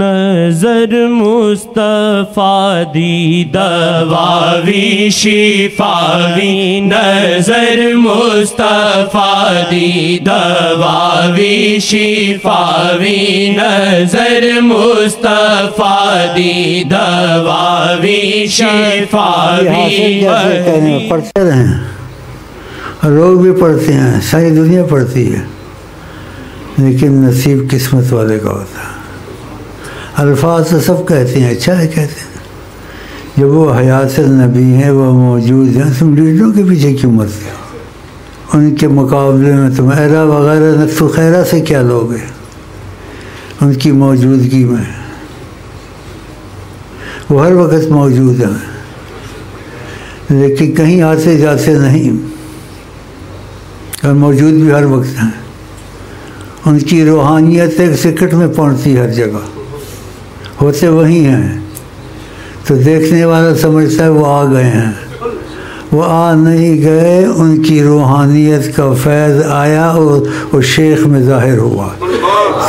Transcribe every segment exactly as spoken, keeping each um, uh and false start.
नजर मुस्तफा दी दवावी शिफावी, नजर मुस्तफा दी दवावी शिफावी, नजर मुस्तफा दी दवावी शिफावी। पढ़ते हैं, लोग भी पढ़ते हैं, सारी दुनिया पढ़ती है, लेकिन नसीब किस्मत वाले का होता है। अल्फाज तो सब कहते हैं, अच्छा है कहते हैं, जब वो हयात नबी हैं, वो मौजूद हैं, तुम लीडरों के पीछे क्यों मत गए? उनके मुकाबले में तुम एरा वगैरह नक्सो खैरा से क्या लोगे उनकी मौजूदगी में? वो हर वक्त मौजूद हैं, लेकिन कहीं आते जाते नहीं, और मौजूद भी हर वक्त हैं। उनकी रूहानियत एक सेकंड में पहुँचती, हर जगह होते वही हैं। तो देखने वाला समझता है वो आ गए हैं, वो आ नहीं गए। उनकी रूहानियत का फैज़ आया और वो शेख में ज़ाहिर हुआ,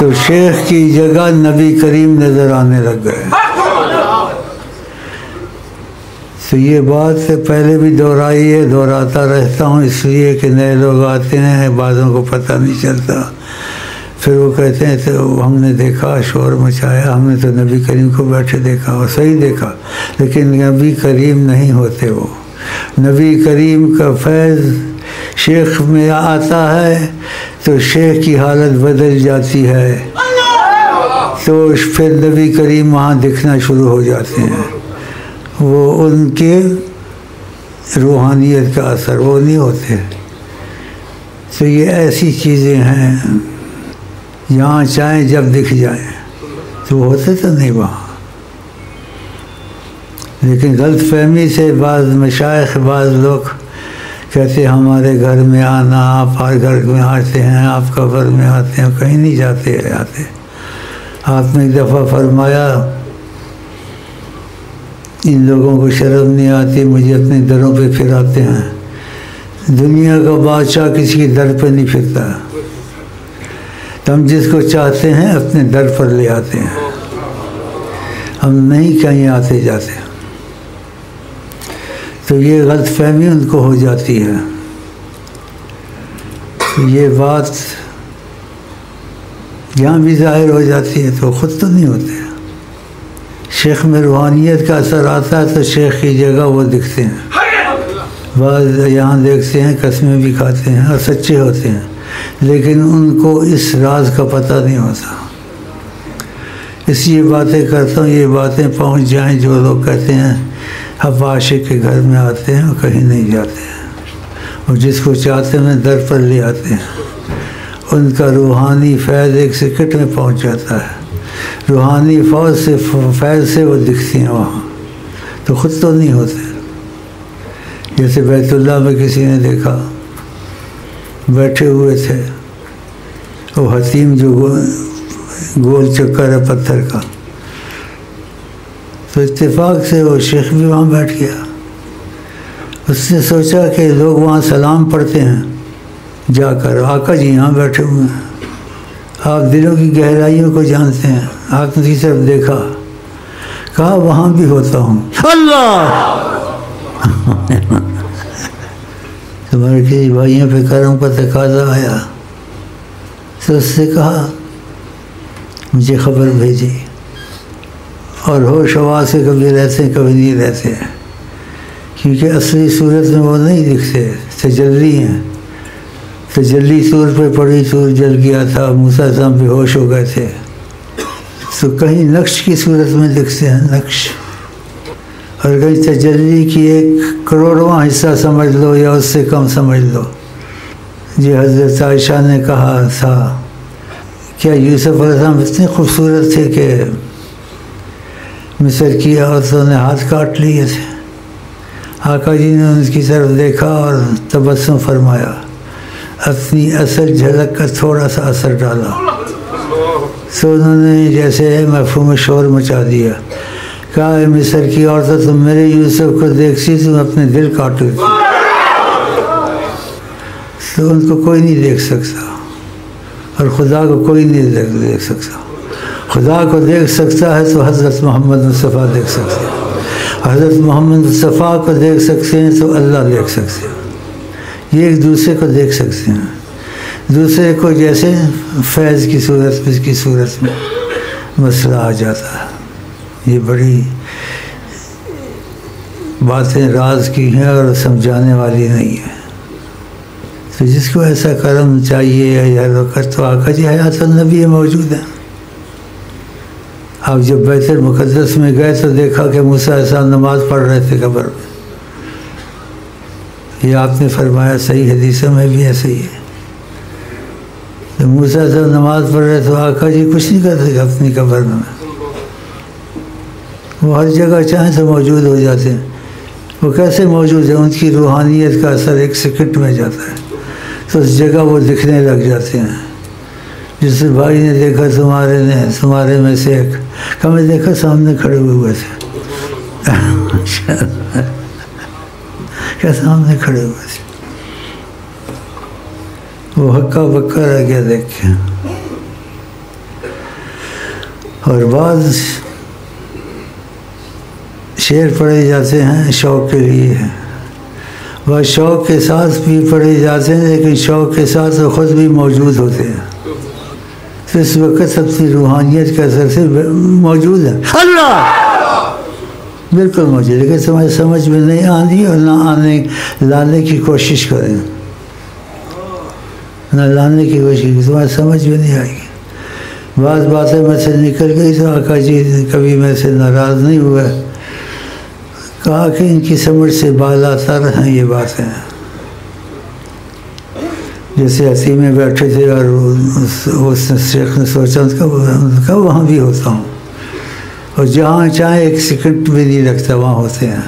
तो शेख की जगह नबी करीम नज़र आने लग गए। तो ये बात से पहले भी दोहराई है, दोहराता रहता हूँ, इसलिए कि नए लोग आते हैं, बातों को पता नहीं चलता, फिर वो कहते हैं तो हमने देखा, शोर मचाया, हमने तो नबी करीम को बैठे देखा और सही देखा, लेकिन नबी करीम नहीं होते वो। नबी करीम का फैज़ शेख में आता है तो शेख की हालत बदल जाती है, तो फिर नबी करीम वहाँ दिखना शुरू हो जाते हैं। वो उनके रूहानियत का असर, वो नहीं होते। तो ये ऐसी चीज़ें हैं, यहाँ चाहे जब दिख जाए, तो होते तो नहीं वहाँ। लेकिन गलत फहमी से बाज़ मशाइख, बाज़ लोग कहते हमारे घर में आना, आप हर घर में आते हैं, आप कब्र में आते हैं, कहीं नहीं जाते आते। आपने एक दफ़ा फरमाया इन लोगों को शर्म नहीं आती, मुझे अपने दरों पे फिराते हैं। दुनिया का बादशाह किसी के दर पे नहीं फिरता, हम जिसको चाहते हैं अपने दर पर ले आते हैं, हम नहीं कहीं आते जाते। तो ये गलत फहमी उनको हो जाती है। तो ये बात यहाँ भी जाहिर हो जाती है, तो ख़ुद तो नहीं होते। शेख में रूहानियत का असर आता है तो शेख की जगह वो दिखते हैं। बाद यहाँ देखते हैं, कस्में भी खाते हैं और सच्चे होते हैं, लेकिन उनको इस राज का पता नहीं होता। इसलिए बातें करता हूँ, ये बातें पहुँच जाएं। जो लोग कहते हैं हम आशिक के घर में आते हैं और कहीं नहीं जाते हैं, और जिसको चाहते हैं दर पर ले आते हैं, उनका रूहानी फैज़ एक सेकंड में पहुँच जाता है। रूहानी फौज से फैज़ से वो दिखती हैं वहाँ, तो ख़ुद तो नहीं होते। जैसे बैतुल्लाह में किसी ने देखा, बैठे हुए थे, वो हतीम जो गो, गोल चक्कर है पत्थर का, तो इत्तेफाक से वो शेख भी वहाँ बैठ गया। उसने सोचा कि लोग वहाँ सलाम पढ़ते हैं, जाकर आका जी यहाँ बैठे हुए हैं, आप दिलों की गहराइयों को जानते हैं। आपने की तरफ देखा, कहा वहाँ भी होता हूँ। अल्लाह तुम्हारे किसी भाइयों पे कर्म का तकाजा आया, तो उससे कहा मुझे खबर भेजी, और होश हवास से कभी रहते हैं कभी नहीं रहते हैं, क्योंकि असली सूरत में वो नहीं दिखते, तजल्ली हैं। तजल्ली सूर पे पड़ी, सूर जल गया था, मूसा साहब बेहोश हो गए थे। तो कहीं नक्श की सूरत में दिखते हैं, नक्श, और कहीं तजल्ली की एक करोड़वां हिस्सा समझ लो या उससे कम समझ लो। जी हज़रत आयशा ने कहा था क्या यूसुफ अलैहिस्सलाम इतने खूबसूरत थे कि मिस्र की औरतों ने हाथ काट लिए थे? आका जी ने उनकी तरफ देखा और तबस्सुम फरमाया, अपनी असल झलक का थोड़ा सा असर डाला। तो उन्होंने जैसे मफहूम शोर मचा दिया, कहा मिस्र की औरत तुम मेरे यूसुफ को देखती तुम अपने दिल काट लेती। तो उनको कोई नहीं देख सकता, और खुदा को कोई नहीं देख सकता। खुदा को देख सकता है तो हज़रत मोहम्मद मुस्तफ़ा देख सकते हैं, हज़रत मोहम्मद मुस्तफ़ा को देख सकते हैं तो अल्लाह देख सकते हैं। ये एक दूसरे को देख सकते हैं, दूसरे को जैसे फैज़ की सूरत में की सूरत में मसला आ जाता है। ये बड़ी बातें राज की हैं और समझाने वाली नहीं है। तो जिसको ऐसा करम चाहिए या वक़्त तो आका जी हयात नबी मौजूद हैं। आप जब बैतुल मुक़द्दस में गए तो देखा कि मूसा ऐसा नमाज़ पढ़ रहे थे कब्र में। ये आपने फरमाया, सही हदीसों में भी ऐसा ही है। तो मूसा साहब नमाज़ पढ़ रहे थे, आका जी कुछ नहीं करते अपनी कब्र में। वो हर जगह चाहें तो मौजूद हो जाते हैं। वो कैसे मौजूद है? उनकी रूहानियत का असर एक सेकंड में जाता है, तो उस जगह वो दिखने लग जाते हैं। जिस भाई ने देखा तुम्हारे ने तुम्हारे में से एक कभी देखा सामने खड़े हुए हुए थे क्या सामने खड़े हुए थे? वो हक्का बक्का रह गया देख के। और बाद शेर पढ़े जाते हैं शौक़ के लिए, वह शौक़ के साथ भी पढ़े जाते हैं, लेकिन शौक़ के साथ वो ख़ुद भी मौजूद होते हैं। तो इस वक्त सबसे रूहानियत का सबसे मौजूद है अल्लाह, बिल्कुल मौजूद, लेकिन समझ समझ में नहीं आनी और ना आने लाने की कोशिश करें, न लाने की कोशिश की, तुम्हारी समझ में नहीं आएगी। बात बातें में से निकल गई तो आका जी कभी मेरे से नाराज़ नहीं हुआ, कहा कि इनकी समझ से बाला सर हैं ये बातें। जैसे हसी में बैठे थे और उसने शेख ने सोचा कब कब वहाँ भी होता हूँ, और जहाँ चाहे एक सेकंड भी नहीं लगता वहाँ होते हैं।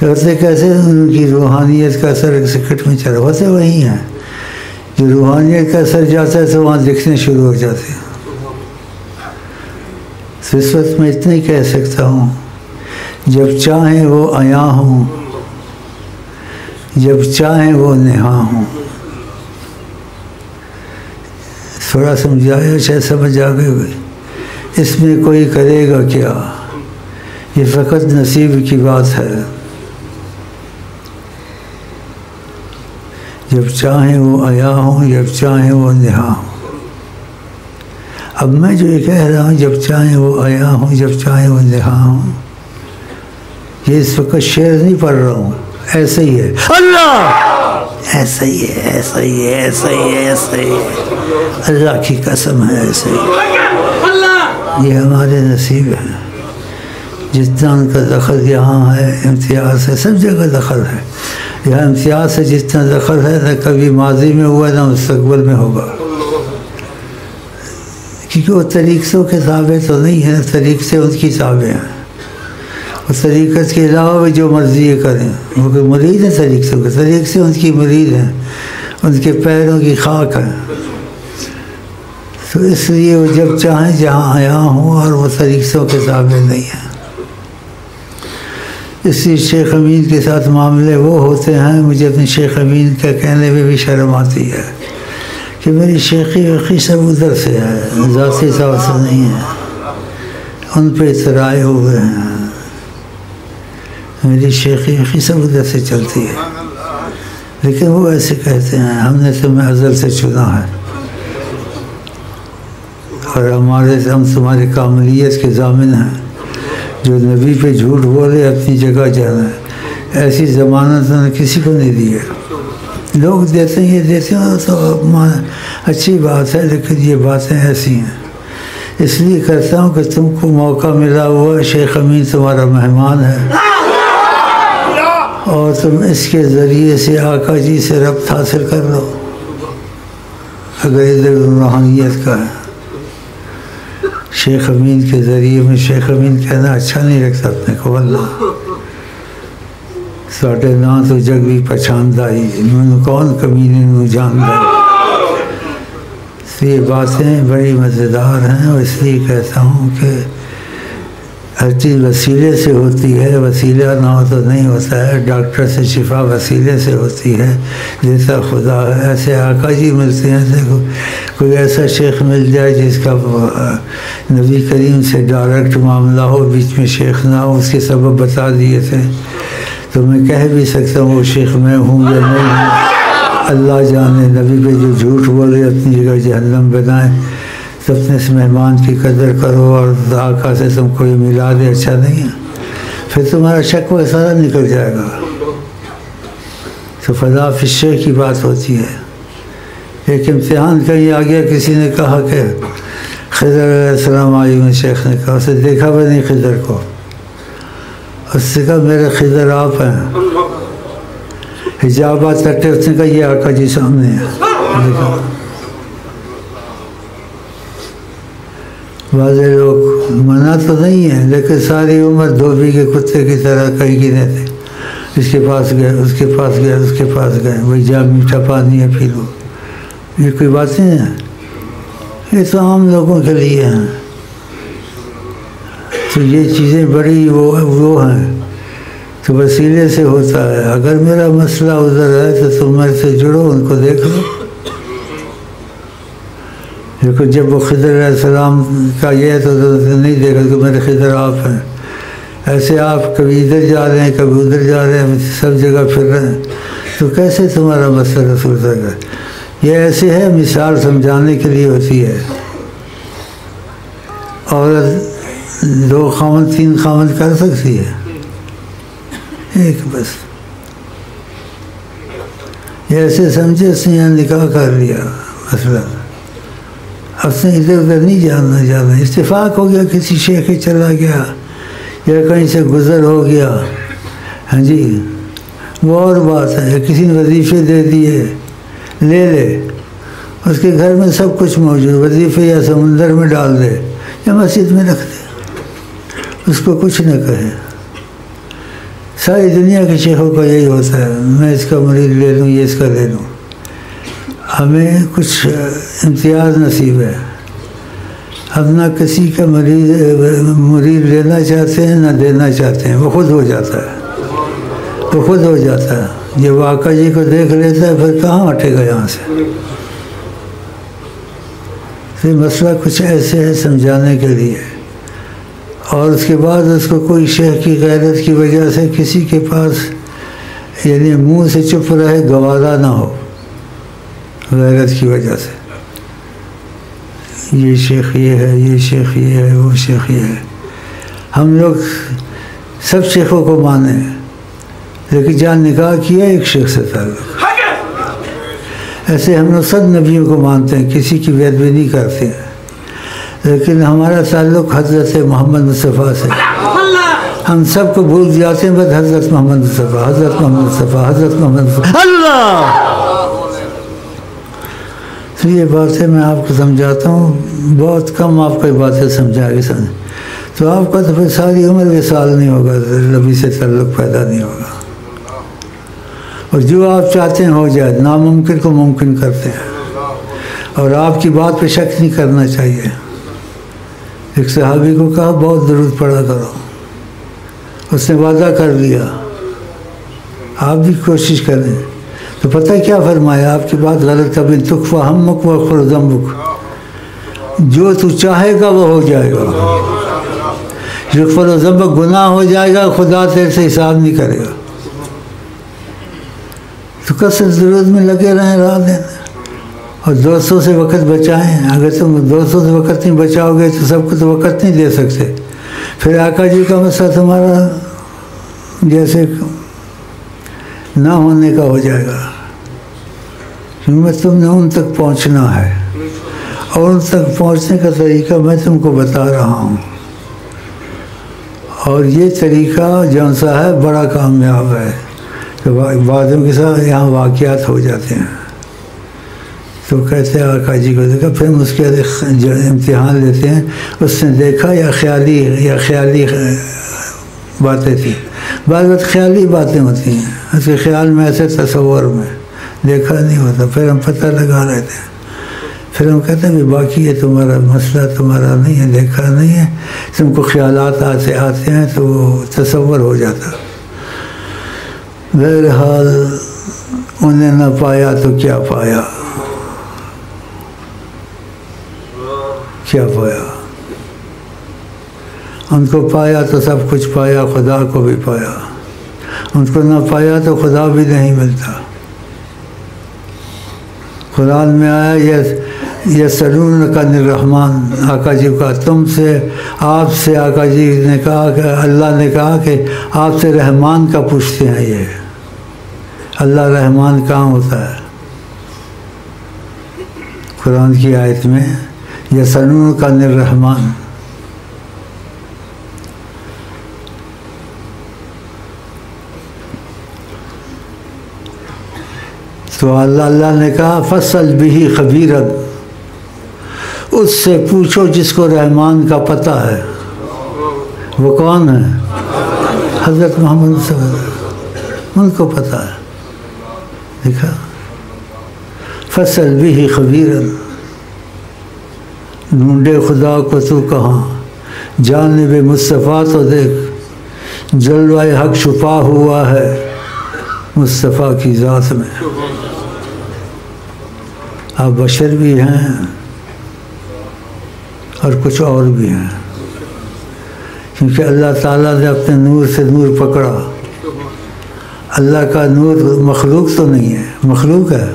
कहते कैसे? उनकी रूहानियत का असर एक सेकंड में चल होते वहीं हैं। जो रूहानियत का असर जाता है तो वहाँ दिखने शुरू हो जाते हैं। तो इस वक्त मैं इतना ही कह सकता हूँ, जब चाहें वो आया हूँ, जब चाहें वो नहा हूँ। थोड़ा समझाया, शायद समझ आ गए हुए। इसमें कोई करेगा क्या, ये फ़कत नसीब की बात है। जब चाहे वो आया हूँ, जब चाहे वो नहा हूँ। अब मैं जो ये कह रहा हूँ, जब चाहे वो आया हूँ, जब चाहे वो नहा हूँ, ये इस वक्त शेर नहीं पढ़ रहा हूँ, ऐसा ही है अल्लाह, ऐसा ही है, ऐसा ही है, ऐसा ही है, ऐसा ही है, अल्लाह की कसम है, ऐसा ही। ये हमारे नसीब हैं, जितना उनका दखल यहाँ है, इम्तियाज़ है, सब जगह दखल है। यह इम्तियाज़ है जितना दखल है, न कभी माजी में हुआ ना मुस्तकबिल में होगा, क्योंकि वो तरीक़ों के ताबे तो नहीं है, तरीक़ से उनकी ताबे हैं। और तरीक़त के अलावा भी जो मर्ज़ी ये करें, उनके मुरीद हैं तरीक़ों के, तरीक़ से उनकी मुरीद हैं, उनके पैरों की खाक है। तो इसलिए वो जब चाहें जहाँ आया हूँ, और वो तरीक़ों के ताबे नहीं है। इसी शेख अमीन के साथ मामले वो होते हैं, मुझे अपने शेख अमीन का कहने में भी शर्म आती है कि मेरी शेखी वखी सब उधर से है, ज़ाती तौर से नहीं है। उन पर इतराए हुए हैं, मेरी शेखी वखी सब उधर से चलती है। लेकिन वो ऐसे कहते हैं, हमने तुम्हें अज़ल से चुना है और हमारे हम तुम्हारे कामलियत के ज़ामिन हैं। जो नबी पे झूठ बोले अपनी जगह जाना है, ऐसी ज़मानत उन्होंने किसी को नहीं दी है। लोग देते हैं, ये देते हैं, तो अच्छी बात है, लेकिन ये बातें ऐसी हैं। इसलिए कहता हूँ कि तुमको मौका मिला हुआ, शेख अमीन तुम्हारा मेहमान है, और तुम इसके ज़रिए से आका जी से रब्त हासिल कर लो। अगर इधर रूहानियत का है, शेख अमीन के ज़रिए में, शेख अमीन कहना अच्छा नहीं लगता अपने को, वल्लाह साढ़े ना तो जग भी पहचानदा ही, मैंने कौन कमीने नू जानदा। ये बातें बड़ी मज़ेदार हैं, और इसलिए कहता हूँ कि हर चीज़ वसीले से होती है, वसीला ना हो तो नहीं होता है। डॉक्टर से शिफा वसीले से होती है। जैसा खुदा है ऐसे आका जी मिलते हैं। देखो कोई ऐसा शेख मिल जाए जिसका नबी करीम से डायरेक्ट मामला हो, बीच में शेख ना हो, उसके सबब बता दिए थे, तो मैं कह भी सकता हूँ वो शेख मैं हूँ या नहीं हूँ, अल्लाह जाने। नबी पे जो झूठ बोले अपनी जगह जहन्नम बनाए। तो अपने इस मेहमान की कदर करो और आका से तुम कोई मिला दे अच्छा नहीं है, फिर तुम्हारा शक व सारा निकल जाएगा। तो फज़ा फ़ी शेख की बात होती है। एक इम्तहान कहीं आ गया, किसी ने कहा कि खिज़र अलैहिस्सलाम आए। शेख ने कहा, उसे देखा भी नहीं खिज़र को, उससे कहा मेरे खिज़र आप हैं। हिजाबात करते उसने कहा ये आका जी सामने है। बाज़ लोग मना तो नहीं है, लेकिन सारी उम्र धोबी के कुत्ते की तरह कहीं गिने थे। इसके पास गए, उसके पास गए, उसके पास गए, वही जा मीठा पानी है पी लो। ये कोई बातें हैं? ये तो आम लोगों के लिए हैं। तो ये चीज़ें बड़ी वो वो हैं। तो वसीले से होता है। अगर मेरा मसला उधर है तो तुम मेरे से जुड़ो, उनको देख लो। देखो जब वो खिज़र अलैहिस्सलाम का ये है तो, तो नहीं देखा कि मेरे खिज़र आप हैं। ऐसे आप कभी इधर जा रहे हैं, कभी उधर जा रहे हैं, सब जगह फिर रहे हैं, तो कैसे तुम्हारा मसला रसूल तक? ये ऐसे है, मिसाल समझाने के लिए होती है। औरत दो खामद तीन खामद कर सकती है, एक बस। ये ऐसे समझे उसने यहाँ निकाह कर लिया मसला, उसने इधर उधर नहीं जाना जाना। इत्तेफाक हो गया, किसी शेख के चला गया या कहीं से गुज़र हो गया, हाँ जी वो और बात है। किसी ने वजीफ़े दे दिए, ले ले, उसके घर में सब कुछ मौजूद, वजीफ़े या समुंदर में डाल दे या मस्जिद में रख दे, उसको कुछ न कहे। सारी दुनिया के शेखों का यही होता है, मैं इसका मरीज ले लूँ, ये इसका ले लूँ। हमें कुछ इम्तियाज़ नसीब है, हम ना किसी का मरीज मरीज लेना चाहते हैं ना देना चाहते हैं। वो खुद हो जाता है, वो खुद हो जाता है। जब आका जी को देख लेता है फिर कहाँ हटेगा यहाँ से? फिर मसला कुछ ऐसे है समझाने के लिए। और उसके बाद उसको कोई शेख की गैरत की वजह से किसी के पास यानी मुंह से चुप रहे, गवारा ना हो गैरत की वजह से। ये शेख ये है, ये शेख ये है, वो शेख ये है। हम लोग सब शेखों को माने, लेकिन जहाँ निकाह किया एक शेख से ताल्लुक़। ऐसे हम लोग सब नबियों को मानते हैं, किसी की बेअदबी नहीं करते हैं, लेकिन हमारा ताल्लुक़ हज़रत मोहम्मद मुस्तफ़ा से। हम सब को भूल जाते हैं, बस हज़रत मोहम्मद मुस्तफ़ा, हज़रत मोहम्मद मुस्तफ़ा, हज़रत मोहम्मद मुस्तफ़ा अल्लाह। तो ये बातें मैं आपको समझाता हूँ, बहुत कम आपको ये बातें समझाएगी समझ। तो आपका तो फिर सारी उम्र विसाल नहीं होगा, नबी से ताल्लुक़ पैदा नहीं होगा। और जो आप चाहते हैं हो जाए, नामुमकिन को मुमकिन करते हैं। और आपकी बात पर शक नहीं करना चाहिए। एक सहाबी को कहा बहुत दुरूद पढ़ा करो, उसने वादा कर लिया। आप भी कोशिश करें। तो पता है क्या फरमाया? आपकी बात गलत कभी तुकवा हमक व खुरजम्बक, जो तू चाहेगा वो हो जाएगा। जो खुरजम्बक गुनाह हो जाएगा, खुदा तेरे से हिसाब नहीं करेगा। तो कसर दुरूद में लगे रहें रात दिन, और दोस्तों से वक़्त बचाएं। अगर तुम दोस्तों से वक़्त नहीं बचाओगे तो सबको तो वक़्त नहीं दे सकते। फिर आका जी का मसला तुम्हारा जैसे ना होने का हो जाएगा। हिम्मत तुमने उन तक पहुंचना है, और उन तक पहुंचने का तरीका मैं तुमको बता रहा हूं। और ये तरीका जौन सा है बड़ा कामयाब है। तो वादों के साथ यहाँ वाक़ियात हो जाते हैं। तो कहते हैं आका जी को देखा, फिर हम उसके जो इम्तिहान लेते हैं, उसने देखा या ख्याली या ख्याली बातें थी। बात बात ख्याली बातें होती हैं, उसके ख्याल में ऐसे तसव्वुर में देखा नहीं होता। फिर हम पता लगा लेते हैं, फिर हम कहते हैं कि बाकी है तुम्हारा मसला, तुम्हारा नहीं है, देखा नहीं है, तुमको ख्यालात आते आते हैं तो तसव्वुर हो जाता। बहरहाल उन्हें ना पाया तो क्या पाया, क्या पाया, उनको पाया तो सब कुछ पाया, खुदा को भी पाया। उनको ना पाया तो खुदा भी नहीं मिलता। कुरान में आया ये ये सलून का रहमान, आका जी का तुमसे, आपसे आका जी ने कहा कि अल्लाह ने कहा कि आपसे रहमान का पूछते हैं। ये अल्लाह रहमान कहाँ होता है? कुरान की आयत में ये सलून का रहमान, तो अल्लाह अल्लाह ने कहा फसल बिही खबीरत, उससे पूछो जिसको रहमान का पता है। वो कौन है? हज़रत मोहम्मद सल्लल्लाहु अलैहि वसल्लम, उनको पता है। देखा, फसल बिही खबीरत, ढूंढे खुदा को तू कहाँ, जानिब मुस्तफ़ा तो देख, जलवाए हक छुपा हुआ है मुस्तफ़ा की ज़ात में। आप बशर भी हैं और कुछ और भी हैं, क्योंकि अल्लाह ताला ने अपने नूर से नूर पकड़ा। अल्लाह का नूर मखलूक तो नहीं है, मखलूक है,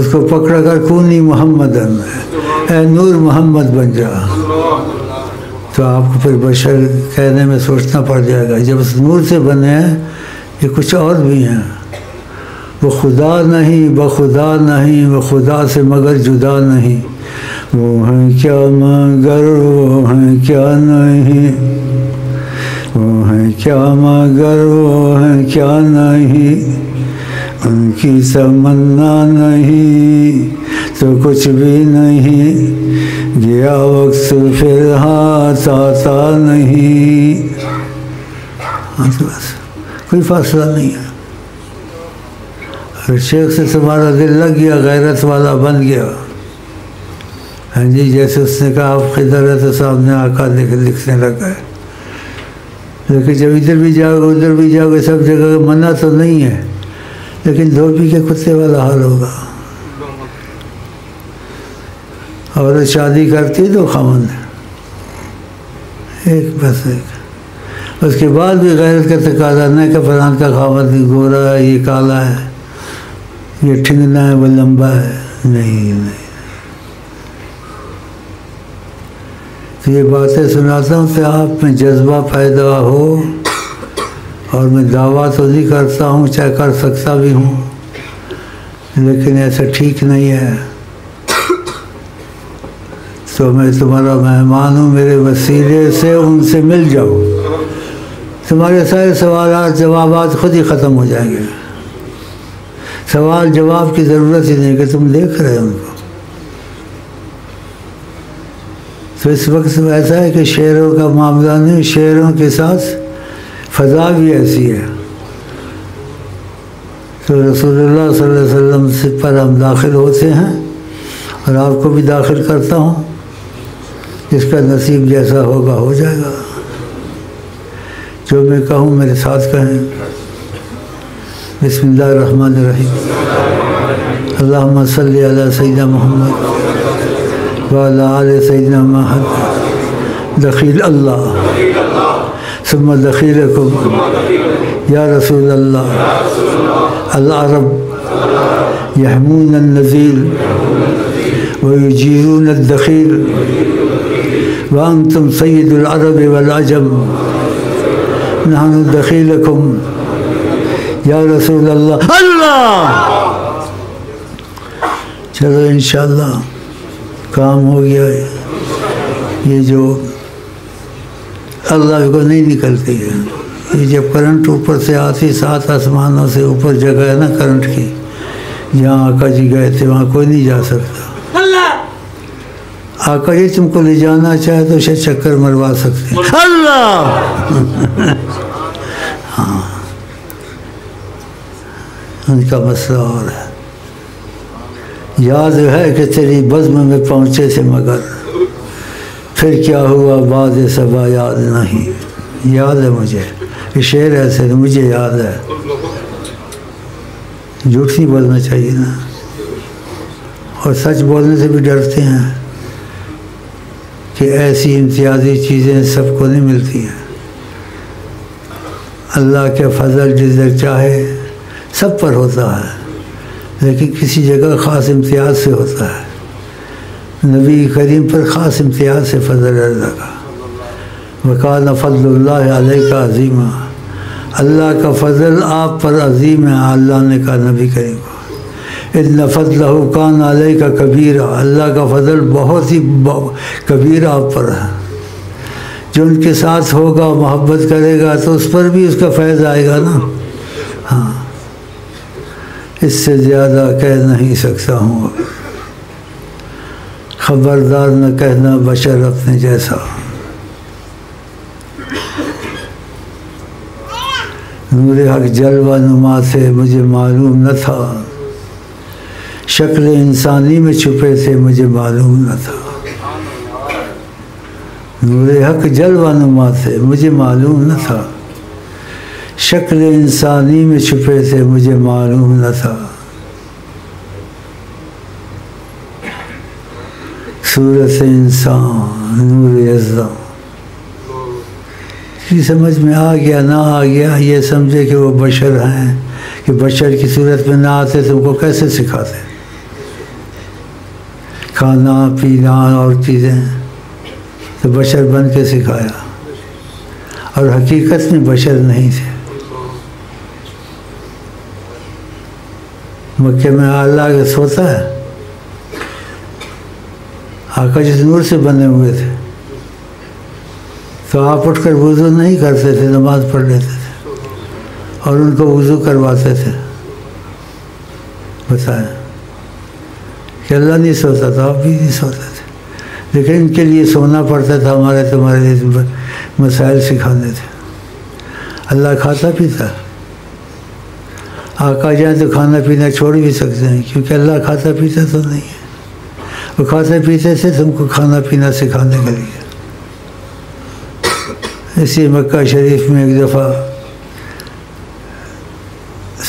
उसको पकड़ा कर कूनी मुहम्मदन, ए नूर मोहम्मद बन जा। तो आपको फिर बशर कहने में सोचना पड़ जाएगा। जब उस नूर से बने हैं, ये कुछ और भी हैं। वो खुदा नहीं, बखुदा नहीं, वो खुदा से मगर जुदा नहीं, वो हैं क्या मगर, वो हैं क्या नहीं, वो हैं क्या मगर, वो हैं क्या नहीं, उनकी तमन्ना नहीं तो कुछ भी नहीं, गया वक्त फिर हाथ आता नहीं। हाँ, बस कोई फासला नहीं है। अगर शेख से तुम्हारा दिल लग गया, गैरत वाला बन गया, हाँ जी, जैसे उसने कहा आप किधर है तो सामने आका लिख लिखने लगा है। लेकिन जब इधर भी जाओगे उधर भी जाओगे, सब जगह मना तो नहीं है, लेकिन धोबी के कुत्ते वाला हाल होगा। और शादी करती तो खामन है, एक बस एक, उसके बाद भी गैरत का तकाजा न कि फलान का खावत गोरा है, ये काला है, ये ठिंगना है, वो लंबा है, नहीं नहीं। तो ये बातें सुनाता हूँ कि आप में जज्बा पैदा हो। और मैं दावा तो नहीं करता हूँ, चाहे कर सकता भी हूँ, लेकिन ऐसा ठीक नहीं है। तो मैं तुम्हारा मेहमान हूँ, मेरे वसीले से उनसे मिल जाओ, तुम्हारे सारे सवाल जवाबात खुद ही ख़त्म हो जाएंगे। सवाल जवाब की ज़रूरत ही नहीं कि तुम देख रहे हो उनको। तो इस वक्त ऐसा है कि शेरों का मामला नहीं, शेरों के साथ फ़ज़ा भी ऐसी है। तो रसूलुल्लाह सल्लल्लाहु अलैहि वसल्लम से पर हम दाखिल होते हैं, और आपको भी दाखिल करता हूँ, जिसका नसीब जैसा होगा हो जाएगा। जो मैं कहूँ मेरे साथ कहें, बिस्मिल्लाहिर्रहमानिर्रहीम, अल्लाहुम्मा सल्ली अला सय्यिदिना मोहम्मद व अला आलि सय्यिदिना मोहम्मद, दखील अल्लाह सुम्मा दखीलकुम या रसूल अल्लाह, अल अरब यहमून अन-नज़ीर व युजीरून अद-दखील व अंतुम सय्यिदुल अरब वल अजम, नहनु दखीलकुम या रसूल अल्लाह। अल्लाह चलो इंशाअल्लाह काम हो गया। ये जो अल्लाह को नहीं निकलती है, ये जब करंट ऊपर से आती, सात आसमानों से ऊपर जगह है ना करंट की, जहाँ आका जी गए थे वहाँ कोई नहीं जा सकता। आका जी तुमको ले जाना चाहे तो शायद चक्कर मरवा सकते हैं। अल्लाह हाँ, उनका मसला और है। याद है कि तेरी बज़्म में पहुँचे थे मगर फिर क्या हुआ बाद सबा याद नहीं। याद है मुझे, ये शेर ऐसे मुझे याद है। झूठ नहीं बोलना चाहिए ना, और सच बोलने से भी डरते हैं कि ऐसी इम्तियाजी चीज़ें सबको नहीं मिलती हैं। अल्लाह के फजल जिधर चाहे सब पर होता है, लेकिन किसी जगह ख़ास इम्तियाज़ से होता है। नबी करीम पर ख़ास इम्तियाज़ से फ़जल अदा का वकान फ़ज़लुल्लाह अलैका अज़ीमा, अल्लाह का फ़जल आप पर अज़ीम है। अल्लाह ने कहा नबी करीम को इन्ना फ़ज़लहु कान अलैका कबीरा, अल्लाह का फ़जल बहुत ही कबीर आप पर है। जो उनके साथ होगा मोहब्बत करेगा तो उस पर भी उसका फैज़ आएगा ना। हाँ, इससे ज़्यादा कह नहीं सकता हूँ। ख़बरदार न कहना बशर अपने जैसा। नूरे हक जलवा नुमा थे मुझे मालूम न था, शक्ल इंसानी में छुपे थे मुझे मालूम न था। नूरे हक जलवा नुमा थे मुझे मालूम न था, शक्ल इंसानी में छुपे थे मुझे मालूम न था। सूरत इंसान नूर यज़्दा, ये समझ में आ गया ना आ गया, ये समझे कि वो बशर हैं, कि बशर की सूरत में ना आते तुमको कैसे सिखाते। खाना पीना और चीज़ें तो बशर बन के सिखाया, और हकीकत में बशर नहीं थे। मक्के में अल्लाह सोता है, आका जिस नूर से बने हुए थे, तो आप उठकर वज़ू नहीं करते थे, नमाज़ पढ़ लेते थे और उनको वज़ू करवाते थे। बताएं कि अल्लाह नहीं सोता था, आप भी नहीं सोते थे, लेकिन इनके लिए सोना पड़ता था। हमारे तुम्हारे लिए मसाइल सिखाने थे। अल्लाह खाता पीता, आका जाए तो खाना पीना छोड़ भी सकते हैं, क्योंकि अल्लाह खाता पीता तो नहीं है। वो खाते पीते से तुमको खाना पीना सिखाने के लिए। इसी मक्का शरीफ में एक दफ़ा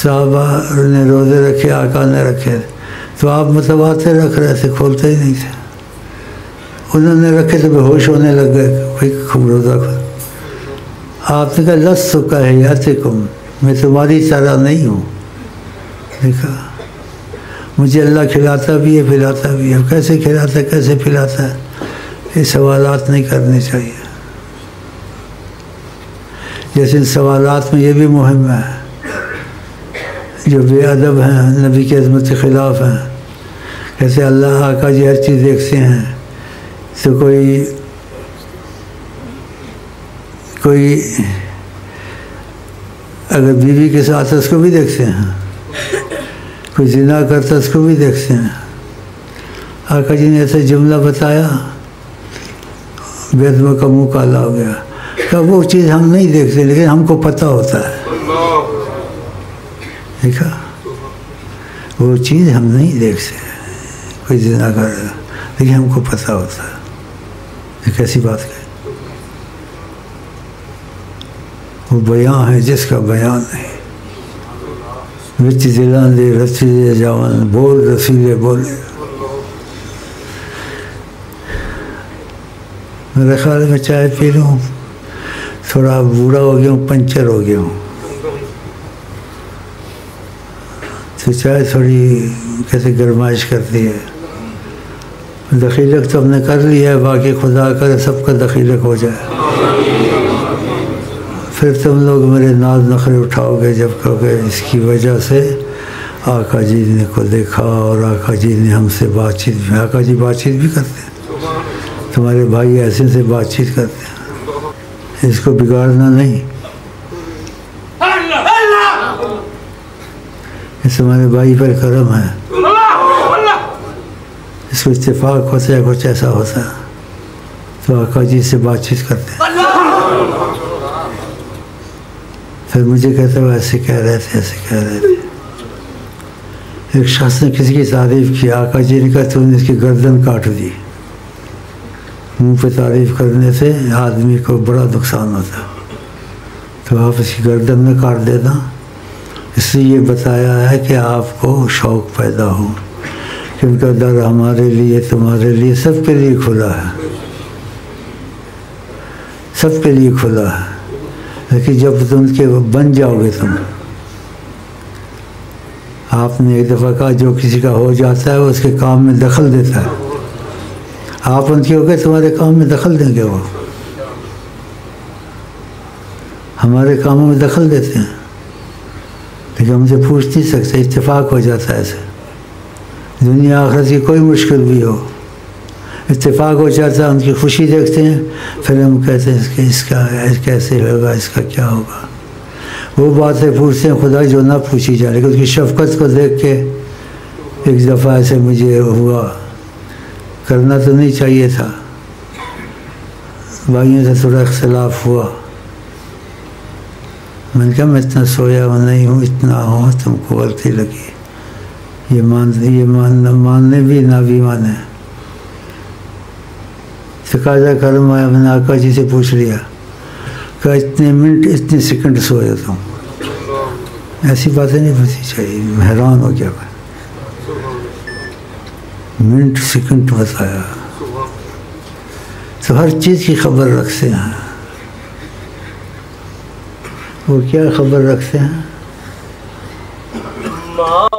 साहबा ने रोज़े रखे, आका ने रखे, तो आप मतवाते रख रहे थे, खोलते ही नहीं थे। उन्होंने रखे तो बेहोश होने लग गए, कोई खूब रोज़ा खा। आपने कहा लस चुका है याते कुम, मैं तुम्हारी तरह नहीं हूँ। देखा, मुझे अल्लाह खिलाता भी है पिलाता भी है, कैसे खिलाता है कैसे पिलाता है ये सवालात नहीं करने चाहिए। जैसे इन सवालात में ये भी मुहिम है, जो बेअदब हैं, नबी की अज़मत के ख़िलाफ़ हैं। जैसे अल्लाह आका जी हर चीज़ देखते हैं, तो कोई कोई अगर बीवी के साथ उसको भी देखते हैं, कोई जिना करता उसको भी देखते हैं। आका जी ने ऐसा जुमला बताया, बेदम का मुँह काला हो गया। क्या वो चीज़ हम नहीं देखते, लेकिन हमको पता होता है। देखा, वो चीज़ हम नहीं देखते, कोई जिना कर रहा है, लेकिन हमको पता होता है। एक ऐसी बात है, वो बयां है जिसका बयान नहीं। विच दिलां दे रसीले जावन, बोल रसीले बोले। मेरे ख्याल में चाय पी लूँ, थोड़ा बूढ़ा हो गया हूँ, पंचर हो गया हूँ, तो चाय थोड़ी कैसे गर्माइश करती है। दखीलक तो हमने कर लिया है, बाकी खुदा करे सबका दखीलक हो जाए। फिर तुम लोग मेरे नाज नखरे उठाओगे जब कहोगे इसकी वजह से आका जी ने को देखा और आका जी ने हमसे बातचीत भी। आका जी बातचीत भी करते हैं, तुम्हारे भाई ऐसे से बातचीत करते हैं, इसको बिगाड़ना नहीं। इस तुम्हारे भाई पर करम है, इसको इत्तेफाक होता है, कुछ ऐसा होता है तो आका जी से बातचीत करते हैं। फिर मुझे कहते हो ऐसे कह रहे थे ऐसे कह रहे थे, एक शख्स ने किसी की तारीफ़ किया, आका जी ने कहा तूने इसकी गर्दन काट दी। मुंह पे तारीफ़ करने से आदमी को बड़ा नुकसान होता है, तो आप इसकी गर्दन में काट देना। इसलिए ये बताया है कि आपको शौक़ पैदा हो, कि उनका दर हमारे लिए, तुम्हारे लिए, सब के लिए खुला है, सब के लिए खुला है। लेकिन जब तुम उनके बन जाओगे, तुम आपने एक दफ़ा कहा जो किसी का हो जाता है वो उसके काम में दखल देता है, आप उनके हो गए, तुम्हारे काम में दखल देंगे, वो हमारे कामों में दखल देते हैं, लेकिन हमसे पूछ नहीं सकते, इत्तेफाक हो जाता है। ऐसे दुनिया आखिरत की कोई मुश्किल भी हो, इत्तेफाक हो जाता है, उनकी खुशी देखते हैं, फिर हम कहते हैं इसके इसका कैसे होगा, इसका क्या होगा। वो बातें पूछते हैं खुदा जो ना पूछी जा रही, क्योंकि उसकी शफ़क़त को देख के। एक दफ़ा ऐसे मुझे हुआ, करना तो नहीं चाहिए था, भाइयों से थोड़ा इख्तिलाफ हुआ। मैंने कहा मैं इतना सोया हुआ नहीं हूँ, इतना हो तुमको गलती लगी, ये मान ये मान मानने भी ना भी माने। तकाज़ा कर मैंने आका जी से पूछ लिया, कहा इतने मिनट इतने सेकंड सो जाता हूँ। ऐसी बातें नहीं पूछनी चाहिए, हैरान हो गया मैं। मिनट सेकंड बताया, तो हर चीज़ की खबर रखते हैं। वो क्या खबर रखते हैं?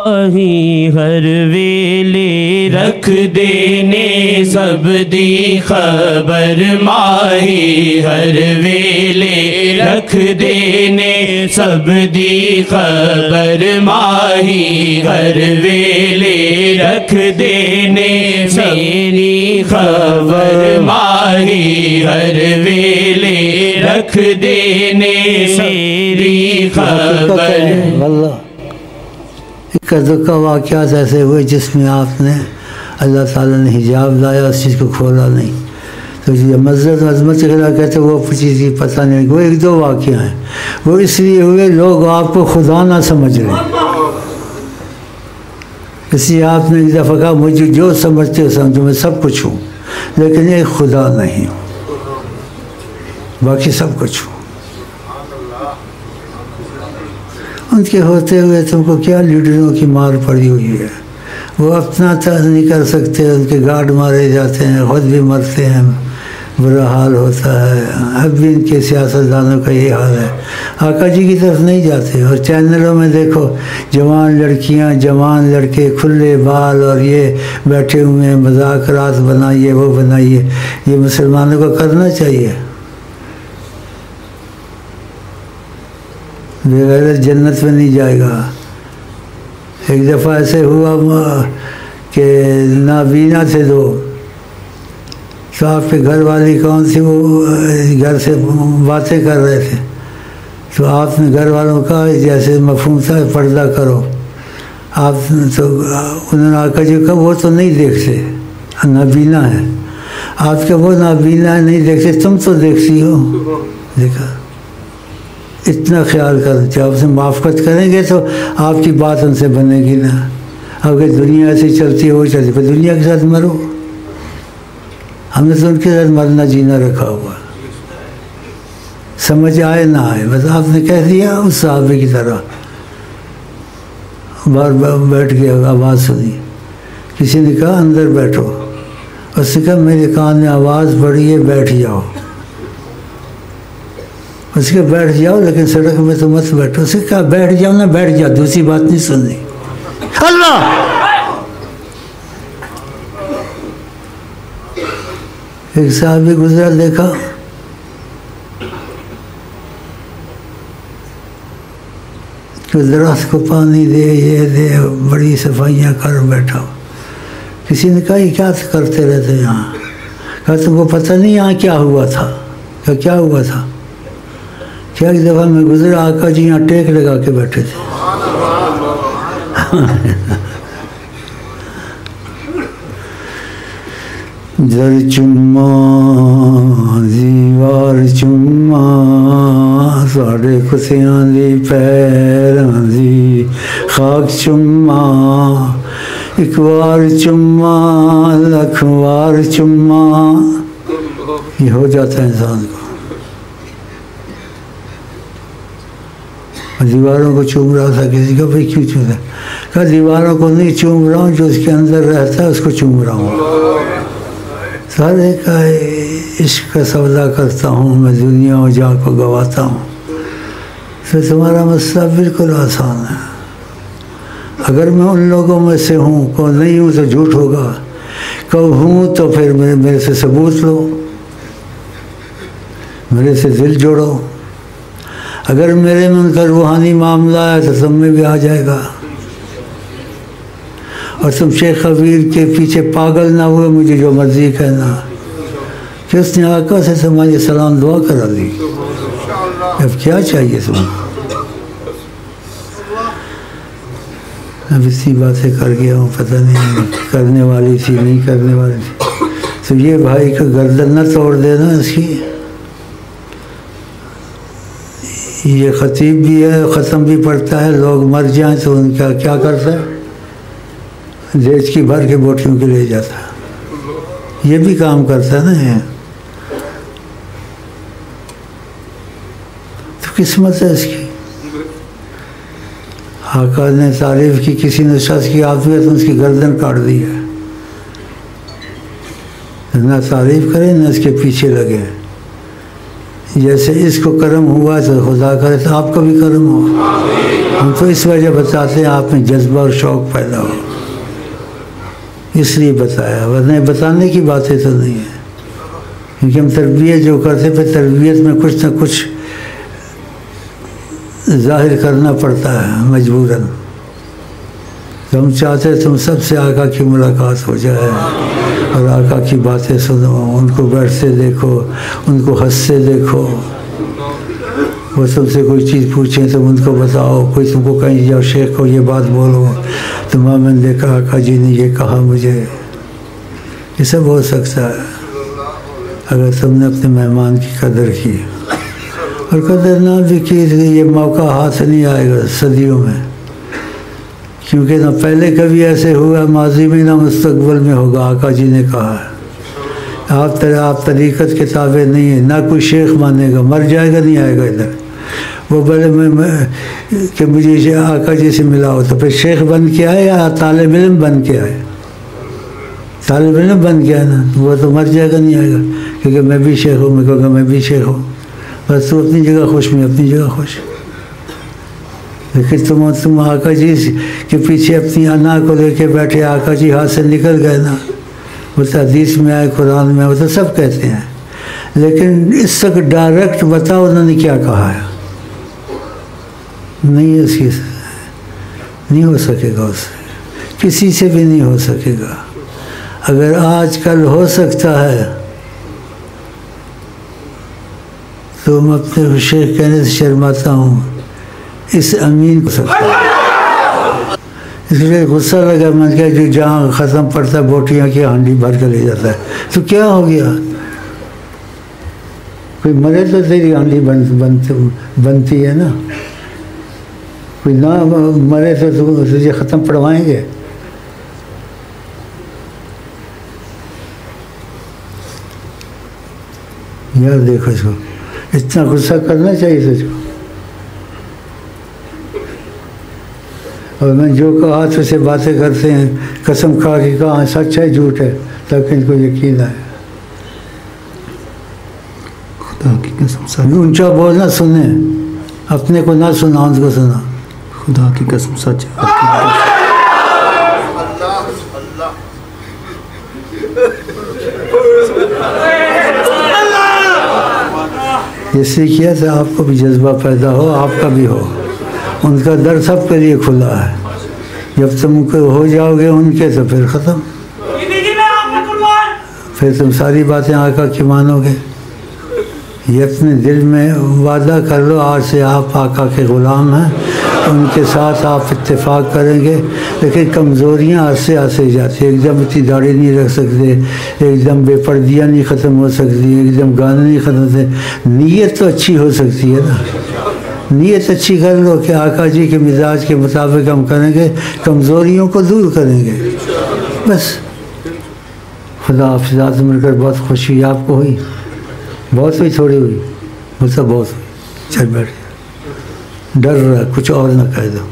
माही हर वेले रख देने सब दी खबर, माही हर वेले रख देने सब दी खबर, माही हर वेले रख देने मेरी खबर, माही हर वेले रख देने मेरी खबर। इक्का दुक्का वाक़यात ऐसे हुए जिसमें आपने अल्लाह ताला ने हिजाब लाया, उस चीज़ को खोला नहीं। तो ये मज़रत अज़मत के खिलाफ कहते वो चीज़ की पता नहीं। वो एक दो वाक़या हैं, वो इसलिए हुए लोग आपको खुदा ना समझ रहे, इसलिए आपने एक दफ़ा कहा मुझे जो समझते हो समझो, मैं सब कुछ हूँ लेकिन एक खुदा नहीं हूँ, बाकी सब कुछ हूँ। उनके होते हुए तुमको क्या लीडरों की मार पड़ी हुई है, वो अपना तय नहीं कर सकते, उनके गार्ड मारे जाते हैं, खुद भी मरते हैं, बुरा हाल होता है। अब भी इनके सियासतदानों का ये हाल है, आका जी की तरफ नहीं जाते। और चैनलों में देखो जवान लड़कियां, जवान लड़के खुले बाल और ये बैठे हुए हैं, मजाकरात बनाइए वो बनाइए। ये मुसलमानों को करना चाहिए, बेगैरत जन्नत में नहीं जाएगा। एक दफ़ा ऐसे हुआ कि नाबीना थे दो, तो आपके घर वाली कौन थी, वो घर से बातें कर रहे थे, तो आपने घर वालों का जैसे मफहूम था पर्दा करो। आप तो उन्होंने आका जी कहा वो तो नहीं देखते, नाबीना है। आपके वो नाबीना नहीं देखते, तुम तो देखती हो। देखा, इतना ख्याल कर, जब आपसे माफ़त करेंगे तो आपकी बात उनसे बनेगी ना। अगर दुनिया ऐसी चलती है वो चलती, पर दुनिया के साथ मरो। हमने तो उनके साथ मरना जीना रखा हुआ, समझ आए ना आए, बस आपने कह दिया। उस साहबी की तरह बार बार बैठ गया, आवाज़ सुनी, किसी ने कहा अंदर बैठो, उसने कहा मेरे कान में आवाज़ पड़ी है बैठ जाओ। उसके बैठ जाओ लेकिन सड़क में तो मत बैठो। उसके कहा बैठ जाओ ना, बैठ जाओ, दूसरी बात नहीं सुननी। अल्लाह, एक साहब भी गुजरा, देखा तो दरख्त को पानी दे, ये दे, बड़ी सफाइयाँ कर बैठा। किसी ने कहा क्या करते रहते यहाँ? कहा तुमको पता नहीं यहाँ क्या हुआ था? क्या क्या हुआ था? क्या एक दफ़ा मैं गुजरा, आका जी यहाँ टेक लगा के बैठे थे। दर चुम्मा दीवार चुम्मा साढ़े कुसियां दी पैरां दी खाक चुम्मा एक बार चुम्मा लख बार चुम्मा, ये हो जाता है इंसान को। दीवारों को चूम रहा था किसी का, भाई क्यों चूम रहा? कहा दीवारों को नहीं चूम रहा हूँ, जो उसके अंदर रहता है उसको चूम रहा हूँ। सारे का इश्क का सौदा करता हूँ मैं, दुनिया और जान को गवाता हूँ। तो तुम्हारा मसला बिल्कुल आसान है। अगर मैं उन लोगों में से हूँ को नहीं हूँ तो झूठ होगा, कब हूँ तो फिर मेरे मेरे से सबूत लो, मेरे से दिल जोड़ो। अगर मेरे में उनका रूहानी मामला है तो तुम में भी आ जाएगा। और तुम शेख अमीर के पीछे पागल ना हुए, मुझे जो मर्जी कहना कि उसने आका से तुम्हारी सलाम दुआ करा दी, अब क्या चाहिए तुम्हें? अब इसी बातें कर गया हूँ, पता नहीं करने वाली थी नहीं करने वाली थी। तो ये भाई को गर्दन न तोड़ देना इसकी। ये खतीब भी है, ख़त्म भी पढ़ता है, लोग मर जाएं तो उनका क्या करता है? जेज की भर के बोटियों के ले जाता है। ये भी काम करता है ना। तो किस्मत है इसकी। आका ने तारीफ की किसी ने शख्स की, आपने तो उसकी गर्दन काट दी है। ना तारीफ करे ना इसके पीछे लगे। जैसे इसको करम हुआ तो खुदा करे तो आपका भी करम हो। हम तो इस वजह बताते हैं, आप में जज्बा और शौक़ पैदा हो, इसलिए बताया, वरना बताने की बातें तो नहीं है। क्योंकि हम तरबियत जो करते हैं, तरबियत में कुछ ना कुछ जाहिर करना पड़ता है मजबूरन। तो हम चाहते हैं तुम सबसे आका की मुलाकात हो जाए और आका की बातें सुनो, उनको बैठते देखो, उनको हंसते देखो। वो तुमसे कोई चीज़ पूछें तुम उनको बताओ, कोई तुमको कहीं जाओ शेख को ये बात बोलो, तुम्हारा मैंने देखा आका जी ने ये कहा मुझे, ये सब हो सकता है अगर तुमने अपने मेहमान की कदर की। और कदर ना भी की, ये मौका हाथ नहीं आएगा सदियों में, क्योंकि ना पहले कभी ऐसे हुआ माजी में ना मुस्तकबल में होगा। आका जी ने कहा है आप तर, आप तरीक़त के ताबे नहीं है, ना कोई शेख मानेगा, मर जाएगा नहीं आएगा इधर। वो बोले मैं, मैं कि मुझे आका जी से मिलाओ, तो फिर शेख बन के आए या तालिब इल्म बन के आए? तालिब इल्म बन के आए ना, वो तो मर जाएगा नहीं आएगा, क्योंकि मैं भी शेख हूँ। मैं कहूँगा मैं भी शेख हूँ, बस तू अपनी जगह खुश, मैं अपनी जगह खुश। लेकिन तुम तुम आका जी के पीछे अपनी अना को लेके बैठे, आका जी हाथ से निकल गए ना। वो तो हदीस में आए, कुरान में, वो तो सब कहते हैं, लेकिन इस तक डायरेक्ट बताओ उन्होंने क्या कहा है, नहीं उसकी नहीं हो सकेगा, उससे किसी से भी नहीं हो सकेगा। अगर आज कल हो सकता है तो मैं अपने शेख कहने से शर्माता हूँ, इस अमीन को सकता है। इसलिए गुस्सा लगा, मैंने कहा जो जहाँ ख़त्म पड़ता है बोटियाँ की हांडी भर कर ले जाता है, तो क्या हो गया? कोई मरे तो तेरी हांडी बन, बन, बनती है ना, कोई ना मरे तो तुझे ख़त्म पड़वाएंगे। यार देखो इसको, इतना गुस्सा करना चाहिए तुझको। और मैं जो कहा तो उसे बातें करते हैं, कसम खा के कहा सच है झूठ है, ताकि इनको यकीन आए। खुदा की कसम, ऊंचा बोलना सुने, अपने को ना सुना उनको सुना। खुदा की कसम सच है। जैसे किया तो आपको भी जज्बा पैदा हो, आपका भी हो। उनका दर सब के लिए खुला है, जब तुम हो जाओगे उनके तो फिर ख़त्म, फिर तुम सारी बातें आका की मानोगे। ये अपने दिल में वादा कर लो, आज से आप आका के ग़ुलाम हैं, उनके साथ आप इत्तेफाक करेंगे। लेकिन कमज़ोरियाँ आस्ते आस्ते जाती है, एकदम इतनी दाढ़ी नहीं रख सकते, एकदम बेपर्दियाँ नहीं ख़त्म हो सकती, एकदम गाना नहीं ख़त्म होते। नीयत तो अच्छी हो सकती है ना, नीयत अच्छी कर लो कि आका जी के मिजाज के मुताबिक हम करेंगे, कमज़ोरियों को दूर करेंगे। बस खुदा हाफिज़ात मिलकर बहुत खुशी आपको हुई, बहुत हुई, थोड़ी हुई, मुझसे बहुत हुई। चल बैठ, डर रहा कुछ और ना कह दो।